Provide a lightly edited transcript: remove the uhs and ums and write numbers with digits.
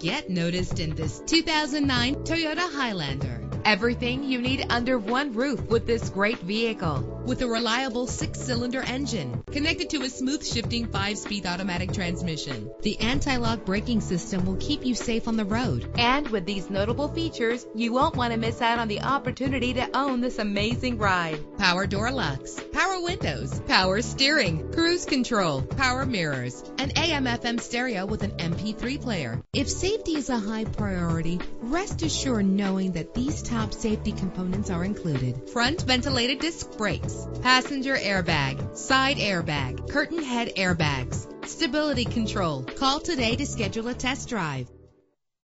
Get noticed in this 2009 Toyota Highlander. Everything you need under one roof with this great vehicle. With a reliable 6-cylinder engine connected to a smooth shifting 5-speed automatic transmission, the anti-lock braking system will keep you safe on the road. And with these notable features, you won't want to miss out on the opportunity to own this amazing ride. Power door locks, power windows, power steering, cruise control, power mirrors, an AM/FM stereo with an MP3 player. If safety is a high priority, rest assured knowing that these top safety components are included. Front ventilated disc brakes, passenger airbag, side airbag, curtain head airbags, stability control. Call today to schedule a test drive.